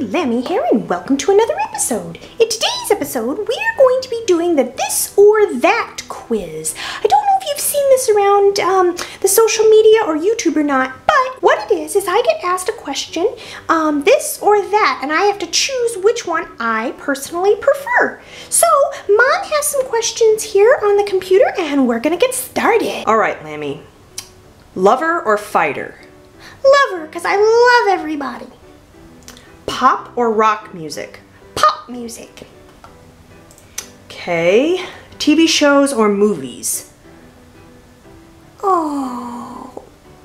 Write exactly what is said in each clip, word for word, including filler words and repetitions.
Lammy here, and welcome to another episode. In today's episode, we're going to be doing the this or that quiz. I don't know if you've seen this around um, the social media or YouTube or not, but what it is is I get asked a question, um, this or that, and I have to choose which one I personally prefer. So, Mom has some questions here on the computer, and we're gonna get started. All right, Lammy. Lover or fighter? Lover, because I love everybody. Pop or rock music? Pop music. Okay. T V shows or movies? Oh,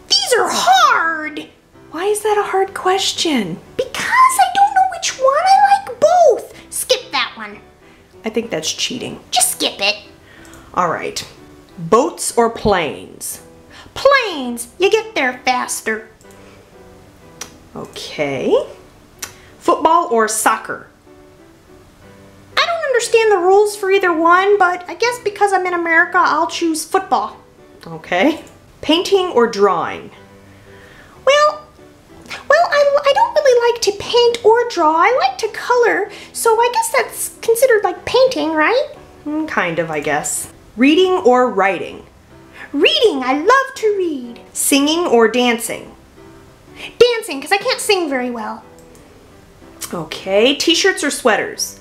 these are hard. Why is that a hard question? Because I don't know which one. I like both. Skip that one. I think that's cheating. Just skip it. All right. Boats or planes? Planes. You get there faster. Okay. Football or soccer? I don't understand the rules for either one, but I guess because I'm in America, I'll choose football. Okay. Painting or drawing? Well, well, I, I don't really like to paint or draw. I like to color, so I guess that's considered like painting, right? Mm, kind of, I guess. Reading or writing? Reading. I love to read. Singing or dancing? Dancing, because I can't sing very well. Okay, t-shirts or sweaters?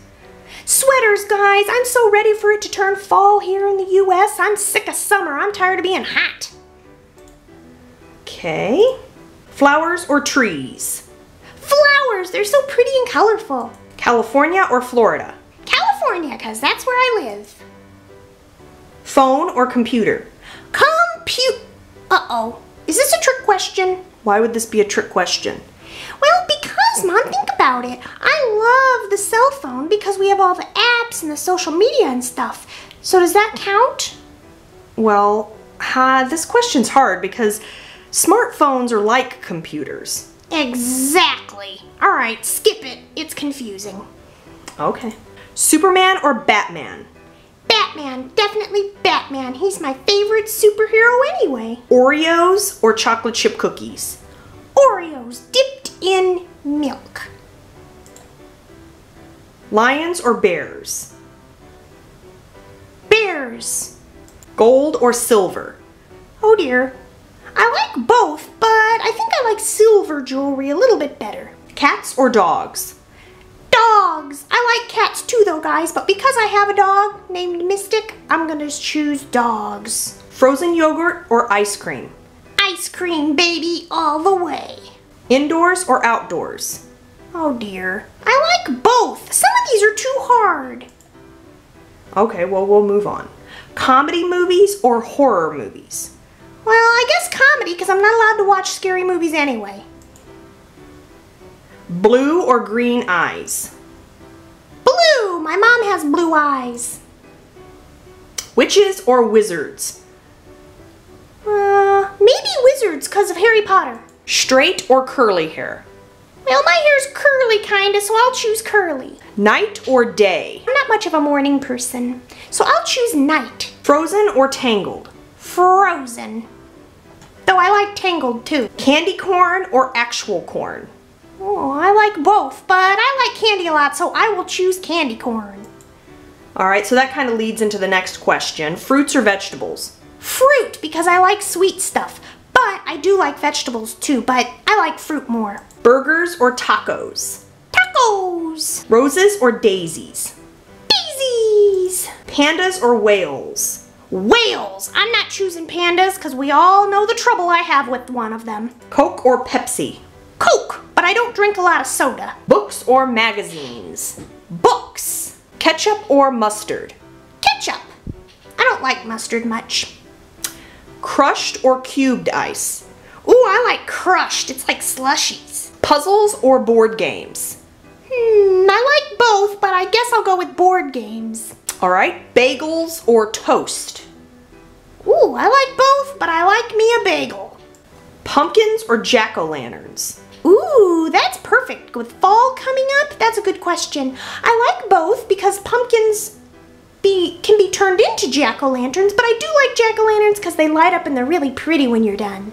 Sweaters, guys. I'm so ready for it to turn fall here in the U S I'm sick of summer. I'm tired of being hot. Okay. Flowers or trees? Flowers. They're so pretty and colorful. California or Florida? California, because that's where I live. Phone or computer? Compute. Uh-oh. Is this a trick question? Why would this be a trick question? Well, because, Mom, think about it. I love the cell phone because we have all the apps and the social media and stuff. So does that count? Well, uh, this question's hard because smartphones are like computers. Exactly. All right, skip it. It's confusing. Okay. Superman or Batman? Batman. Definitely Batman. He's my favorite superhero anyway. Oreos or chocolate chip cookies? Oreos dipped in milk. Lions or bears? Bears. Gold or silver? Oh dear. I like both, but I think I like silver jewelry a little bit better. Cats or dogs? Dogs. I like cats too though, guys, but because I have a dog named Mystic, I'm gonna choose dogs. Frozen yogurt or ice cream? Ice cream, baby, all the way. Indoors or outdoors? Oh dear. I like both. Some of these are too hard. Okay, well, we'll move on. Comedy movies or horror movies? Well, I guess comedy, because I'm not allowed to watch scary movies anyway. Blue or green eyes? Blue. My mom has blue eyes. Witches or wizards? Uh, maybe wizards because of Harry Potter. Straight or curly hair? Well, my hair's curly kinda, so I'll choose curly. Night or day? I'm not much of a morning person, so I'll choose night. Frozen or Tangled? Frozen. Though I like Tangled too. Candy corn or actual corn? Oh, I like both, but I like candy a lot, so I will choose candy corn. All right, so that kind of leads into the next question. Fruits or vegetables? Fruit, because I like sweet stuff, but I do like vegetables too, but I like fruit more. Burgers or tacos? Tacos! Roses or daisies? Daisies! Pandas or whales? Whales! I'm not choosing pandas because we all know the trouble I have with one of them. Coke or Pepsi? Coke, but I don't drink a lot of soda. Books or magazines? Books! Ketchup or mustard? Ketchup! I don't like mustard much. Crushed or cubed ice? Ooh, I like crushed. It's like slushies. Puzzles or board games? Hmm, I like both, but I guess I'll go with board games. All right. Bagels or toast? Ooh, I like both, but I like me a bagel. Pumpkins or jack-o'-lanterns? Ooh, that's perfect. With fall coming up, that's a good question. I like both because pumpkins... Be, can be turned into jack-o'-lanterns, but I do like jack-o'-lanterns because they light up and they're really pretty when you're done.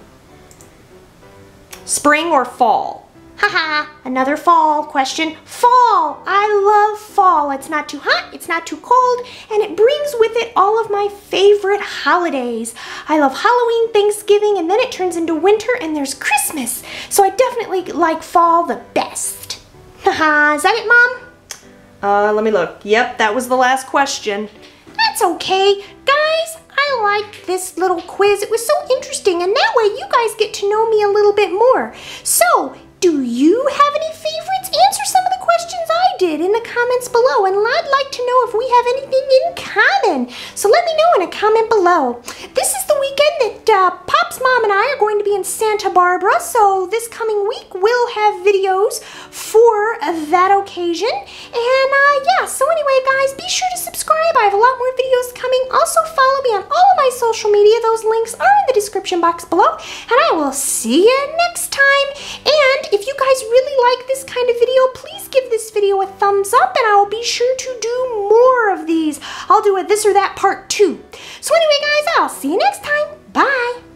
Spring or fall? Haha, another fall question. Fall! I love fall. It's not too hot, it's not too cold, and it brings with it all of my favorite holidays. I love Halloween, Thanksgiving, and then it turns into winter and there's Christmas. So I definitely like fall the best. Haha, is that it, Mom? Uh, let me look. Yep, that was the last question. That's okay. Guys, I liked this little quiz. It was so interesting, and that way you guys get to know me a little bit more. So, do you have any favorites? Answer some of the questions I did in the comments below, and I'd like to know if we have anything in common. So let me know in a comment below. This is the weekend that uh, Pop's mom and I are going to be in Santa Barbara, so this coming week we'll have videos for uh, that occasion. And uh, yeah, so anyway guys, be sure to subscribe. I have a lot more videos coming. Also follow me on all of my social media. Those links are in the description box below, and I will see you next time. And if you guys really like this kind of video, please give this video a thumbs up, and I'll be sure to do more of these. I'll do a this or that part two. So anyway guys, I'll see you next time. Bye!